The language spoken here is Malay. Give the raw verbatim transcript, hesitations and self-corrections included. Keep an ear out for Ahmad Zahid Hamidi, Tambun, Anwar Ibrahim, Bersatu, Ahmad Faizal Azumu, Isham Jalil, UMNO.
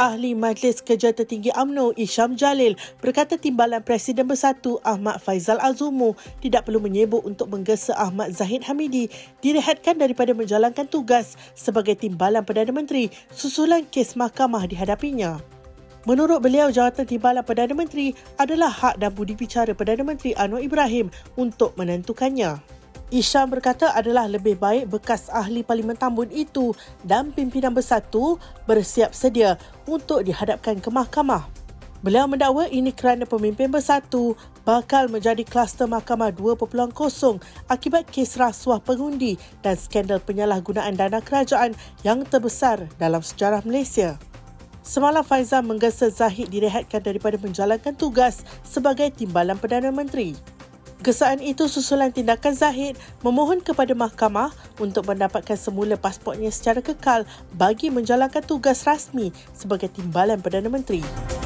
Ahli Majlis Kerja Tertinggi U M N O Isham Jalil berkata timbalan Presiden Bersatu Ahmad Faizal Azumu tidak perlu menyebut untuk menggesa Ahmad Zahid Hamidi direhatkan daripada menjalankan tugas sebagai timbalan Perdana Menteri susulan kes mahkamah dihadapinya. Menurut beliau, jawatan timbalan Perdana Menteri adalah hak dan budi bicara Perdana Menteri Anwar Ibrahim untuk menentukannya. Isham berkata adalah lebih baik bekas ahli Parlimen Tambun itu dan pimpinan Bersatu bersiap sedia untuk dihadapkan ke mahkamah. Beliau mendakwa ini kerana pemimpin Bersatu bakal menjadi kluster mahkamah dua titik kosong akibat kes rasuah pengundi dan skandal penyalahgunaan dana kerajaan yang terbesar dalam sejarah Malaysia. Semalam Faizal menggesa Zahid direhatkan daripada menjalankan tugas sebagai timbalan Perdana Menteri. Gesaan itu susulan tindakan Zahid memohon kepada mahkamah untuk mendapatkan semula pasportnya secara kekal bagi menjalankan tugas rasmi sebagai timbalan Perdana Menteri.